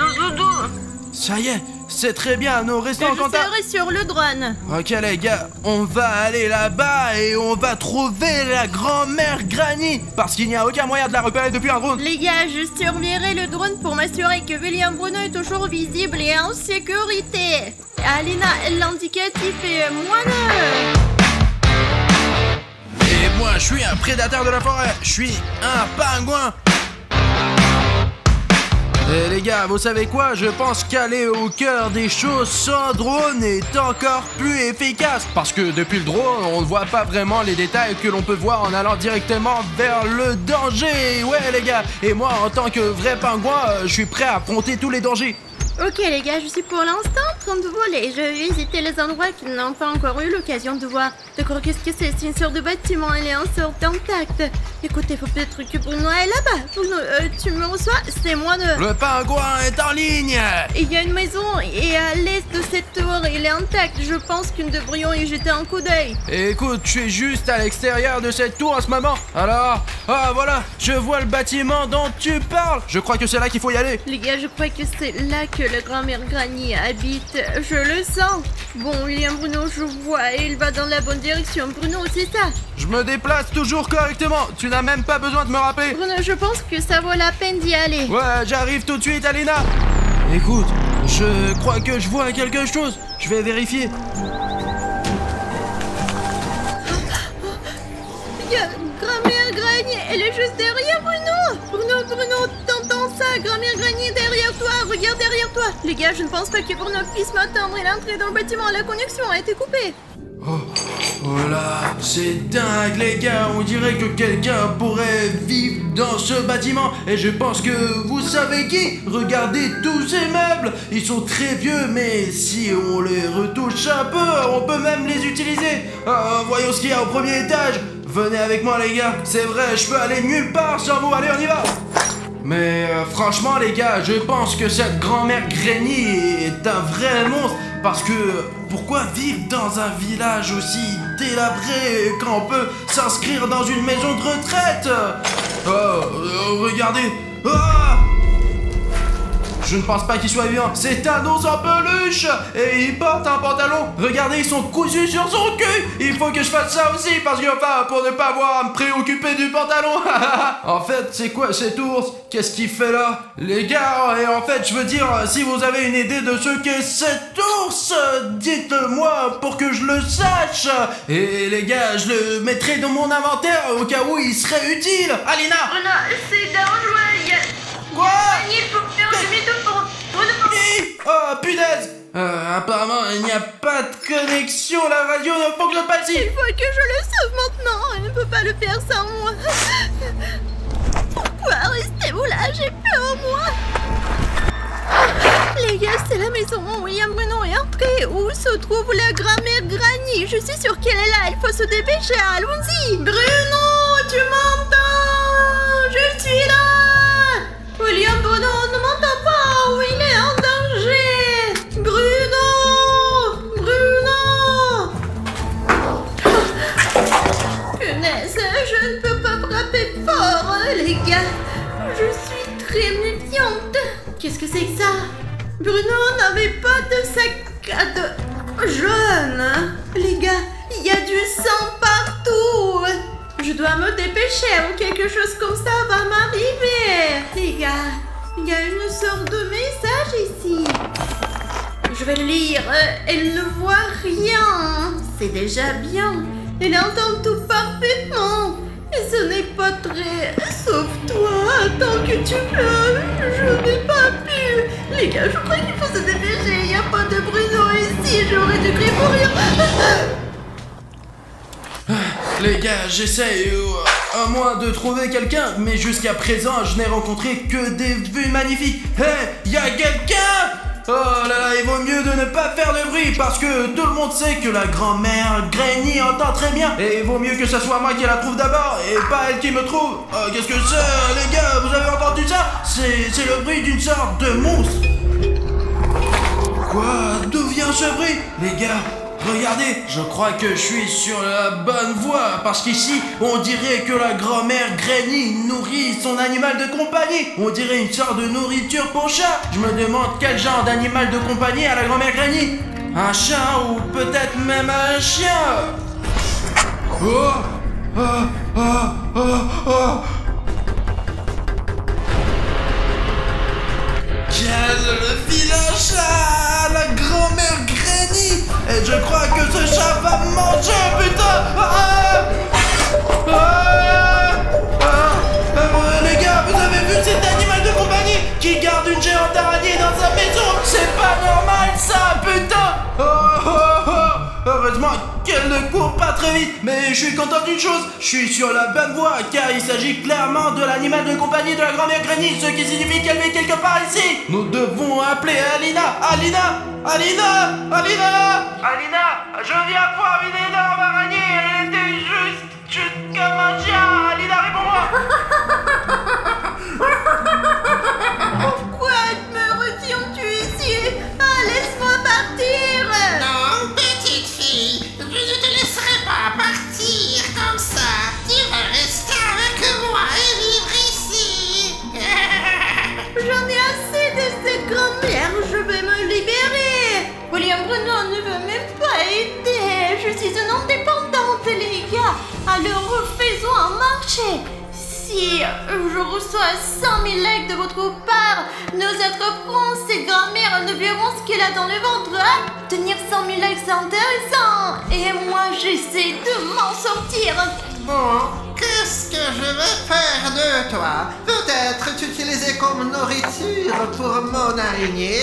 Ça y est, c'est très bien, nous restons en contact. Je serai sur le drone. Ok les gars, on va aller là-bas et on va trouver la grand-mère Granny, parce qu'il n'y a aucun moyen de la repérer depuis un drone. Les gars, je surveillerai le drone pour m'assurer que William Bruno est toujours visible et en sécurité. Alina, l'indicatif est moineux. Et moi, je suis un prédateur de la forêt, je suis un pingouin. Et les gars, vous savez quoi? Je pense qu'aller au cœur des choses sans drone est encore plus efficace. Parce que depuis le drone, on ne voit pas vraiment les détails que l'on peut voir en allant directement vers le danger. Ouais les gars, et moi en tant que vrai pingouin, je suis prêt à affronter tous les dangers. Ok les gars, je suis pour l'instant en train de voler. Je vais visiter les endroits qui n'ont pas encore eu l'occasion de voir. D'accord, qu'est-ce que c'est? C'est une sorte de bâtiment, elle est en sorte intact. Écoutez, faut peut-être que Bruno est là-bas. Bruno, euh, tu me reçois? C'est moi de... Le pingouin est en ligne. Il y a une maison et à l'est de cette tour, il est intact. Je pense qu'une de Brion y jetait un coup d'œil. Écoute, je suis juste à l'extérieur de cette tour en ce moment. Alors, ah voilà, je vois le bâtiment dont tu parles. Je crois que c'est là qu'il faut y aller. Les gars, je crois que c'est là que la grand-mère Granny habite, je le sens. Bon, William Bruno, je vois, et il va dans la bonne direction. Bruno, c'est ça. Je me déplace toujours correctement, tu n'as même pas besoin de me rappeler. Bruno, je pense que ça vaut la peine d'y aller. Ouais, j'arrive tout de suite, Alina. Écoute, je crois que je vois quelque chose, je vais vérifier. Grand-mère Granny, elle est juste derrière Bruno. Bruno, Bruno, t'entends ça? Grand-mère Granny est derrière toi, regarde derrière toi. Les gars, je ne pense pas que Bruno puisse m'attendre. Il est entré dans le bâtiment, la connexion a été coupée. Oh, oh là, c'est dingue les gars, on dirait que quelqu'un pourrait vivre dans ce bâtiment. Et je pense que vous savez qui? Regardez tous ces meubles, ils sont très vieux, mais si on les retouche un peu, on peut même les utiliser. euh, Voyons ce qu'il y a au premier étage. Venez avec moi les gars, c'est vrai, je peux aller nulle part sans vous, allez on y va. Mais euh, franchement les gars, je pense que cette grand-mère Granny est un vrai monstre. Parce que pourquoi vivre dans un village aussi délabré quand on peut s'inscrire dans une maison de retraite? Oh, euh, regardez. Ah, je ne pense pas qu'il soit vivant. C'est un ours en peluche et il porte un pantalon. Regardez, ils sont cousus sur son cul. Il faut que je fasse ça aussi parce que, enfin, pour ne pas avoir à me préoccuper du pantalon. En fait, c'est quoi cet ours? Qu'est-ce qu'il fait là? Les gars, et en fait, je veux dire, si vous avez une idée de ce qu'est cet ours, dites-le-moi pour que je le sache. Et les gars, je le mettrai dans mon inventaire au cas où il serait utile. Alina! Oh non, c'est dangereux. Quoi? Il faut faire demi-tour pour... Oh punaise! euh, Apparemment il n'y a pas de connexion, la radio ne fonctionne pas ici. Il faut que je le sauve maintenant, il ne peut pas le faire sans moi. Pourquoi restez-vous là? J'ai peur moi. Les gars, c'est la maison où William Bruno est entré. Où se trouve la grand-mère Granny? Je suis sûre qu'elle est là, il faut se dépêcher, allons-y. Bruno, tu m'entends? Je suis là. William Bruno ne m'entend pas, il est en danger. Bruno, Bruno. Punaise, je ne peux pas frapper fort, les gars. Je suis très méfiante. Qu'est-ce que c'est que ça? Bruno n'avait pas de sac à dos jaune. Les gars, il y a du sang partout. Je dois me dépêcher ou quelque chose comme ça va m'arriver. Les gars, il y a une sorte de message ici. Je vais le lire. Elle ne voit rien. C'est déjà bien. Elle entend tout parfaitement. Et ce n'est pas très... Sauve-toi, tant que tu peux. Je n'ai pas pu. Les gars, je crois qu'il faut se dépêcher. Il n'y a pas de Bruno ici. J'aurais dû crier pour rien. Les gars, j'essaye euh, à moins de trouver quelqu'un, mais jusqu'à présent, je n'ai rencontré que des vues magnifiques. Hé, hey, y a quelqu'un? Oh là là, il vaut mieux de ne pas faire de bruit parce que tout le monde sait que la grand-mère Granny entend très bien. Et il vaut mieux que ce soit moi qui la trouve d'abord et pas elle qui me trouve. Euh, Qu'est-ce que c'est, les gars? Vous avez entendu ça? C'est le bruit d'une sorte de monstre. Quoi? D'où vient ce bruit? Les gars, regardez, je crois que je suis sur la bonne voie, parce qu'ici, on dirait que la grand-mère Granny nourrit son animal de compagnie. On dirait une sorte de nourriture pour chat. Je me demande quel genre d'animal de compagnie a la grand-mère Granny. Un chat ou peut-être même un chien. Oh, oh, oh, oh, oh. Quel vilain chat, la grand-mère Granny! Et je crois que ce chat va me manger, putain! Ah ah ah ah, les gars, vous avez vu cet animal de compagnie qui garde une géante araignée dans sa maison? C'est pas normal ça, putain! Oh, oh, oh. Heureusement qu'elle ne cours pas très vite, mais je suis content d'une chose, je suis sur la bonne voie, car il s'agit clairement de l'animal de compagnie de la grand-mère Granny, ce qui signifie qu'elle vit quelque part ici. Nous devons appeler Alina. Alina, Alina, Alina, Alina, je viens de voir une énorme araignée, elle était juste, juste comme un chien. Alina, réponds-moi. Pourquoi me retiens-tu ici? Ah, laisse-moi partir. Non, petite fille, je ne te laisserai pas partir comme ça. Tu vas rester avec moi et vivre ici. J'en ai assez de cette grand-mère, je vais me libérer. William Brudo ne veut même pas aider. Je suis une indépendante, les gars. Alors faisons un marché. Si je reçois cent mille likes de votre part, nos autres princes et grand-mères ne verront ce qu'elle a dans le ventre. Ah, tenir cent mille likes, c'est intéressant. Et moi, j'essaie de m'en sortir. Bon, qu'est-ce que je vais faire de toi? Peut-être t'utiliser comme nourriture pour mon araignée.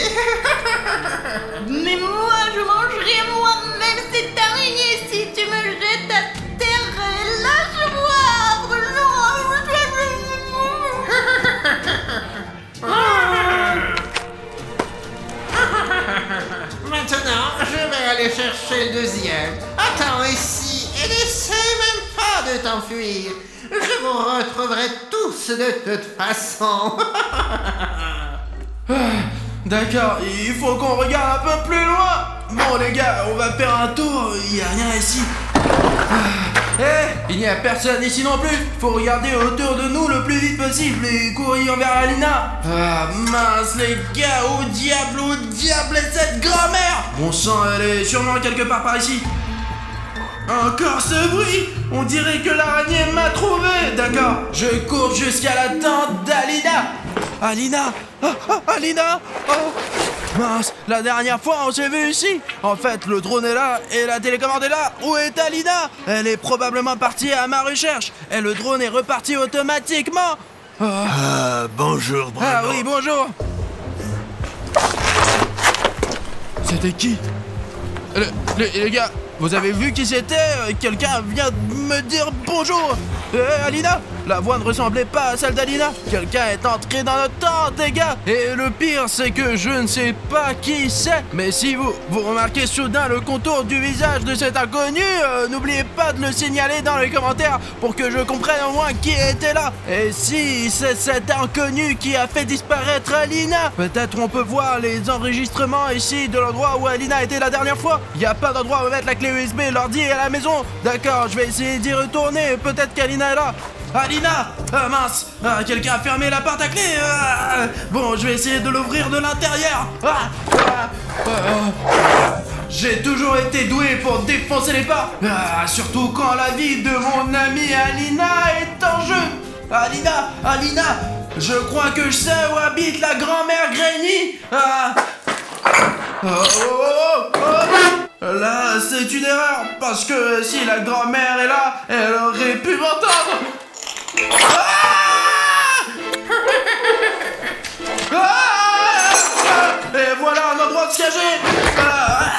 Mais moi, je mangerai moi-même cette araignée si tu me jettes à terre. Lâche-moi, non. Maintenant, je vais aller chercher le deuxième. Attends ici et n'essaie même pas de t'enfuir. Je vous retrouverai tous de toute façon. D'accord, il faut qu'on regarde un peu plus loin. Bon les gars, on va faire un tour, il n'y a rien ici. Eh, hey, il n'y a personne ici non plus. Faut regarder autour de nous le plus vite possible et courir vers Alina. Ah mince les gars, au diable, au diable est cette grand-mère. Bon sang, elle est sûrement quelque part par ici. Encore ce bruit. On dirait que l'araignée m'a trouvé. D'accord, je cours jusqu'à la tente d'Alina. Alina, ah, ah, Alina, oh. Mince, la dernière fois on s'est vu ici. En fait, le drone est là et la télécommande est là. Où est Alina? Elle est probablement partie à ma recherche. Et le drone est reparti automatiquement. Oh. Ah, bonjour, Bruno. Ah oui, bonjour. C'était qui? le, le, Les gars, vous avez vu qui c'était? Quelqu'un vient de me dire bonjour. Eh, Alina? La voix ne ressemblait pas à celle d'Alina. Quelqu'un est entré dans notre tente, les gars. Et le pire, c'est que je ne sais pas qui c'est. Mais si vous, vous remarquez soudain le contour du visage de cet inconnu, euh, n'oubliez pas de le signaler dans les commentaires pour que je comprenne au moins qui était là. Et si c'est cet inconnu qui a fait disparaître Alina, peut-être on peut voir les enregistrements ici de l'endroit où Alina était la dernière fois. Il n'y a pas d'endroit où mettre la clé U S B, l'ordi et la maison. D'accord, je vais essayer d'y retourner. Peut-être qu'Alina est là. Alina! Ah mince! Ah, quelqu'un a fermé la porte à clé! Ah, bon, je vais essayer de l'ouvrir de l'intérieur! Ah, ah, ah, ah. J'ai toujours été doué pour défoncer les pas! Ah, surtout quand la vie de mon amie Alina est en jeu! Alina! Alina! Je crois que je sais où habite la grand-mère Granny! Ah. Oh, oh, oh, oh. Là, c'est une erreur! Parce que si la grand-mère est là, elle aurait pu m'entendre! Ah ah. Et voilà un endroit de se cacher. ah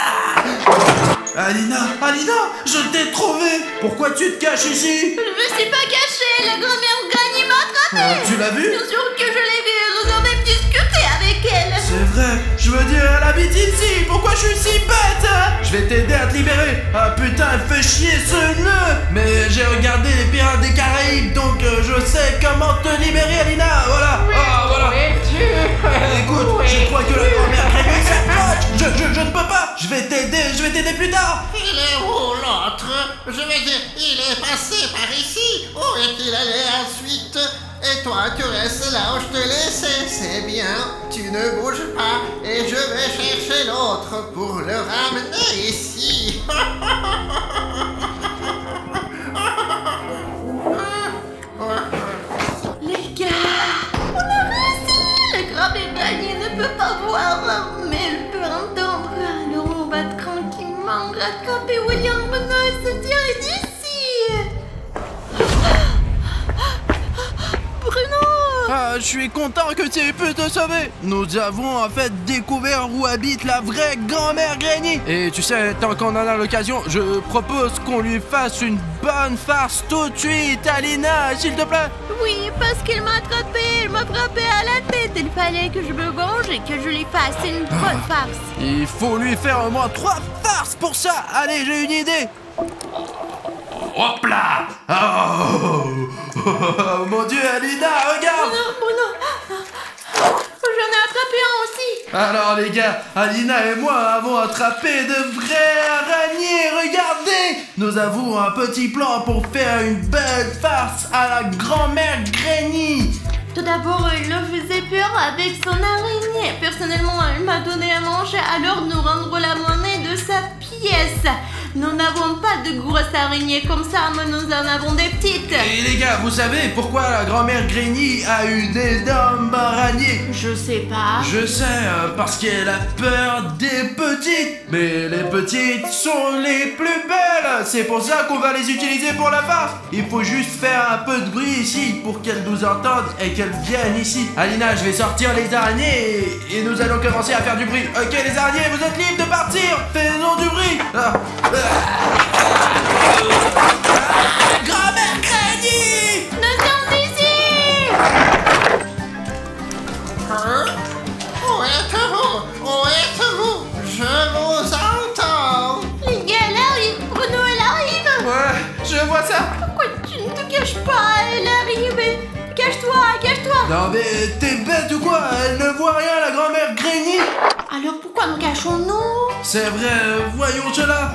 Alina, Alina, je t'ai trouvé. Pourquoi tu te caches ici? Je me suis pas cachée, la grand-mère Granny m'a attrapée. Ah, tu l'as vue? Bien sûr que je l'ai vue, nous avons même discuté avec elle. C'est vrai, je veux dire, elle habite ici, pourquoi je suis si bête? Je vais t'aider à te libérer. Ah putain, elle fait chier ce nœud. Mais j'ai regardé les Pirates des Caraïbes, donc euh, je sais comment te libérer, Alina. Voilà. Ah voilà. Écoute, je crois que la première réunion s'approche. Je, je, je ne peux pas. Je vais t'aider, je vais t'aider plus tard. Il est où l'autre? Je veux dire, il est passé par ici. Où est-il allé ensuite? Et toi, tu restes là où je te laissais, c'est bien, tu ne bouges pas, et je vais chercher l'autre pour le ramener ici. Les gars, on a réussi. Le grand bébé ne peut pas voir, mais elle peut entendre. Alors on va tranquillement rattraper William Brudo et se tirer d'ici. Euh, je suis content que tu aies pu te sauver. Nous avons en fait découvert où habite la vraie grand-mère Granny. Et tu sais, tant qu'on en a l'occasion, je propose qu'on lui fasse une bonne farce tout de suite. Alina, s'il te plaît. Oui, parce qu'il m'a attrapé, il m'a frappé à la tête. Il fallait que je me venge et que je lui fasse une bonne farce. Il faut lui faire au moins trois farces pour ça. Allez, j'ai une idée. Hop là! Oh, oh, oh mon Dieu, Alina, regarde! Oh non, oh non! J'en ai attrapé un aussi! Alors les gars, Alina et moi avons attrapé de vraies araignées! Regardez! Nous avons un petit plan pour faire une belle farce à la grand-mère Granny! Tout d'abord, il le faisait peur avec son araignée. Personnellement, elle m'a donné à manger, alors nous rendrons la monnaie de sa pièce. Nous n'avons pas de grosses araignées comme ça, mais nous en avons des petites. Et les gars, vous savez pourquoi la grand-mère Granny a une énorme araignée? Je sais pas. Je sais, parce qu'elle a peur des petites. Mais les petites sont les plus belles. C'est pour ça qu'on va les utiliser pour la farce. Il faut juste faire un peu de bruit ici pour qu'elles nous entendent et qu'elles viennent ici. Alina, je vais sortir les araignées et, et nous allons commencer à faire du bruit. Ok, les araignées, vous êtes libres de partir. Fais-nous du bruit. Ah. Ah. Ah. Grand-mère Granny, nous sommes ici. Hein? Où êtes-vous? Où êtes-vous? Je vous entends. Les gars, elle arrive. Bruno, elle arrive. Ouais, je vois ça. Pourquoi tu ne te caches pas? Elle arrive. Cache-toi, cache-toi. Non mais t'es bête ou quoi? Elle ne voit rien, la grand-mère Granny. Alors pourquoi nous cachons-nous? C'est vrai, voyons cela.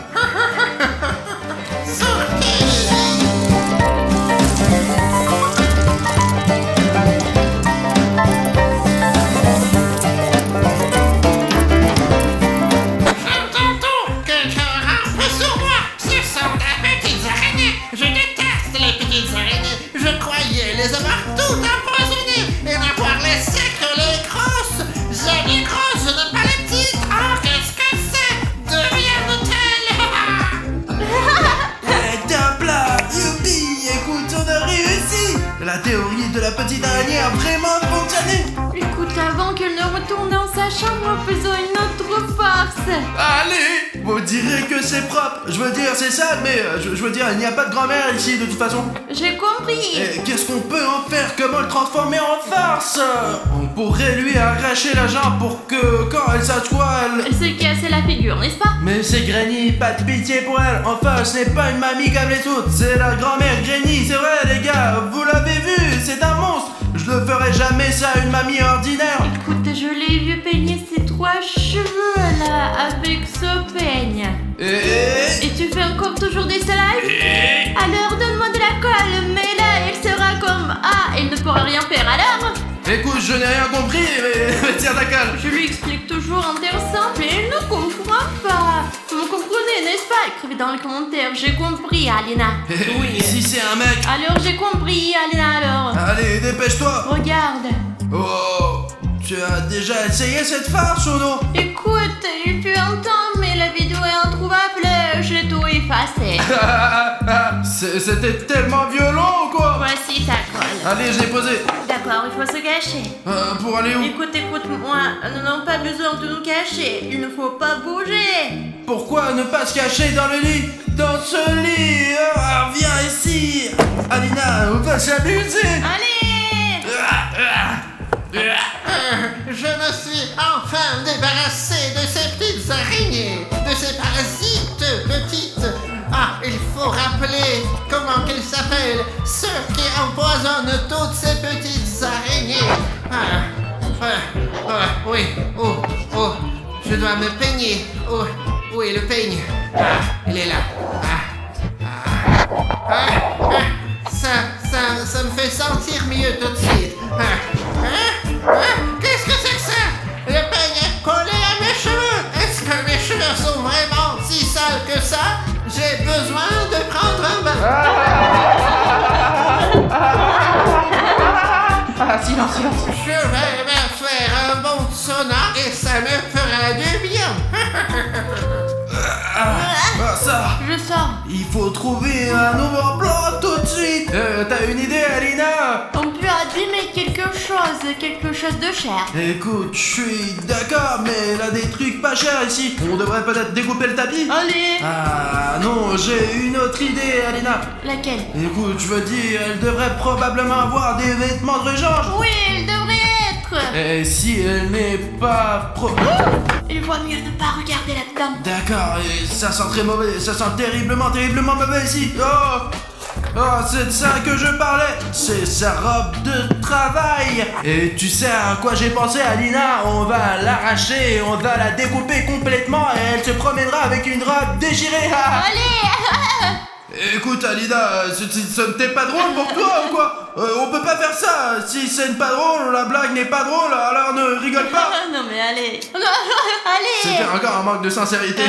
J'entends quelqu'un ramper sur moi. Ce sont des petites araignées. Je déteste les petites araignées. Je croyais les avoir toutes empoisonnées et n'avoir laissé que les grosses. J'ai les grosses, je n'ai pas les petites. Oh, qu'est-ce que c'est? De rien de tel. Et top là, youpi. Écoute, on a réussi. La théorie de la petite araignée a vraiment fonctionné. Écoute, avant qu'elle ne retourne dans sa chambre, faisons une autre farce. Allez, vous direz que c'est propre. Je veux dire, c'est ça, mais je, je veux dire, il n'y a pas de grand-mère ici de toute façon. J'ai compris. Qu'est-ce qu'on peut en faire? Comment le transformer en farce? On pourrait lui arracher la jambe pour que quand elle s'assoit, elle... elle se casse la figure, n'est-ce pas? Mais c'est Granny, pas de pitié pour elle. Enfin, ce n'est pas une mamie comme les autres. C'est la grand-mère Granny, c'est vrai les gars. Vous l'avez vu, c'est un monstre. Je ne ferai jamais ça à une mamie ordinaire. Écoute, je l'ai vu peigner ses trois cheveux là avec ce peigne. Et, Et tu fais encore toujours des salades? Et... alors donne-moi de la colle, mais là elle sera comme ah, elle ne pourra rien faire alors. Écoute, je n'ai rien compris, mais tiens ta colle. Je lui explique toujours en termes simples et elle ne comprend pas. Vous comprenez, n'est-ce pas? Écrivez dans les commentaires. J'ai compris, Alina. Oui. Si c'est un mec. Alors j'ai compris, Alina, alors. Allez, dépêche-toi. Regarde. Oh, tu as déjà essayé cette farce ou non? Écoute, il fut un temps, mais la vidéo est introuvable. Je l'ai tout effacé. C'était tellement violent ou quoi? Voici ta colle. Allez, je l'ai posée. D'accord, il faut se cacher. Euh, pour aller où? Écoute, écoute-moi, nous n'avons pas besoin de nous cacher. Il ne faut pas bouger. Pourquoi ne pas se cacher dans le lit? Dans ce lit. Ah, viens ici. Alina, on va s'amuser. Allez. Ah, ah. Je me suis enfin débarrassé de ces petites araignées, de ces parasites petites. Ah, il faut rappeler comment qu'ils s'appellent, ceux qui empoisonnent toutes ces petites araignées. Ah, ah, ah, oui, oh, oh, je dois me peigner. Oh, où est le peigne? Ah, il est là. Ah, ah, ah, ah, ça, ça, ça me fait sentir mieux tout de suite. Ah, ah. Hein? Qu'est-ce que c'est que ça? Le peigne est collé à mes cheveux. Est-ce que mes cheveux sont vraiment si sales que ça? J'ai besoin de prendre un bain. Ah, silence, silence. Je vais me faire un bon sauna et ça me fera du bien. Ah, ça. Je sors. Il faut trouver un nouveau plan tout de suite. Euh, T'as une idée, Alina? On peut abîmer quelque chose. chose, quelque chose de cher. Écoute, je suis d'accord, mais elle a des trucs pas chers ici. On devrait peut-être découper le tapis. Allez. Ah non, j'ai une autre idée, Alina. Laquelle? Écoute, je veux dire, elle devrait probablement avoir des vêtements de rechange. Oui, elle devrait être. Et si elle n'est pas pro... Oh, il vaut mieux ne pas regarder là-dedans. D'accord, et ça sent très mauvais, ça sent terriblement, terriblement mauvais ici. Oh, oh, c'est de ça que je parlais. C'est sa robe de travail. Et tu sais à quoi j'ai pensé, Alina? On va l'arracher, on va la découper complètement et elle se promènera avec une robe déchirée. Allez. Écoute, Alina, ce n'était pas drôle pour toi ou quoi? euh, On peut pas faire ça. Si ce n'est pas drôle, la blague n'est pas drôle, alors ne rigole pas. Non mais allez, allez. C'était encore un manque de sincérité.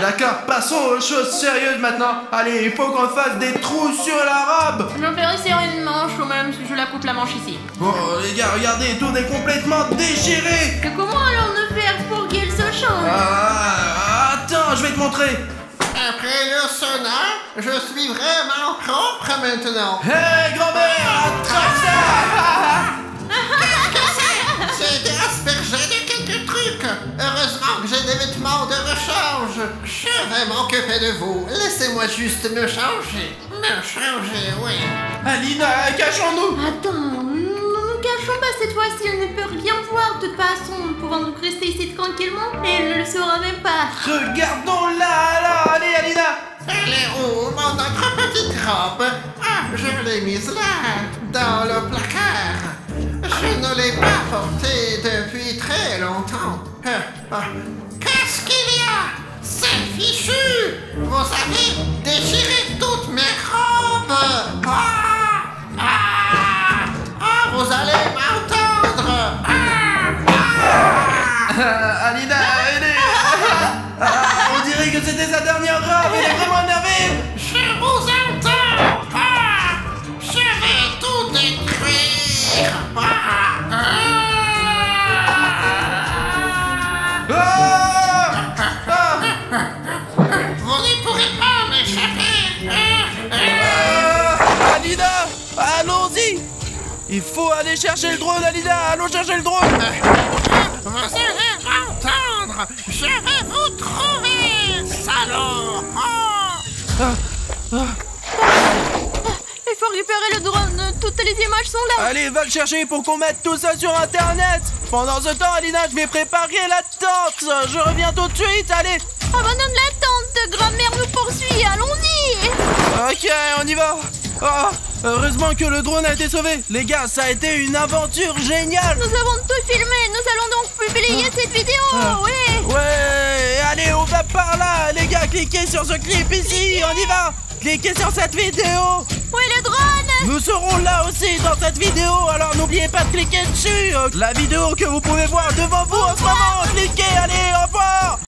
D'accord, passons aux choses sérieuses maintenant. Allez, il faut qu'on fasse des trous sur la robe. Je vais faire une manche ou même je la coupe la manche ici. Bon, les gars, regardez, tout est complètement déchiré. Mais comment allons-nous faire pour qu'il se change? Ah, attends, je vais te montrer. Après le sauna, je suis vraiment propre maintenant. Hé, hey, grand-mère, attrape ça. Qu'est-ce que c'est? J'ai été aspergé de quelques trucs. Heureusement que j'ai des vêtements de rechange. Je vais m'occuper de vous. Laissez-moi juste me changer. Me changer, oui. Alina, cachons-nous. Attends, nous cachons pas cette fois-ci. On ne peut rien voir de toute façon. Nous pouvons donc rester ici tranquillement et elle ne le saura même pas. Regardons-la, là. Elle est où, mon autre petite robe? Ah, je l'ai mise là, dans le placard. Je ne l'ai pas portée depuis très longtemps. Euh, euh, Qu'est-ce qu'il y a? C'est fichu! Vous avez déchiré toutes mes robes! Ah, ah, ah, vous allez m'entendre! Ah, ah. Alina, elle est... Ah, on dirait que c'était sa dernière robe, elle est vraiment énervée. Je vous entends. Ah, je vais tout détruire. Ah, ah. Ah, ah. Vous ne pourrez pas m'échapper. Ah, ah. Alina, allons-y. Il faut aller chercher le drone, Alina. Allons chercher le drone. Vous allez m'entendre. Je vais vous trouver, salaud. Oh ah, ah. Il faut récupérer le drone. Toutes les images sont là. Allez, va le chercher pour qu'on mette tout ça sur Internet. Pendant ce temps, Alina, je vais préparer la tente. Je reviens tout de suite, allez. Abandonne la tente, grand-mère nous poursuit. Allons-y. Ok, on y va. Oh, heureusement que le drone a été sauvé. Les gars, ça a été une aventure géniale. Nous avons tout filmé. Nous allons donc publier ah. cette vidéo. Ah. Ouais. Ouais. Allez, on va par là. Les gars, cliquez sur ce clip ici. Cliquez. On y va. Cliquez sur cette vidéo. Où est le drone? Nous serons là aussi dans cette vidéo. Alors n'oubliez pas de cliquer dessus. La vidéo que vous pouvez voir devant vous en ce moment. Cliquez. Allez, au revoir.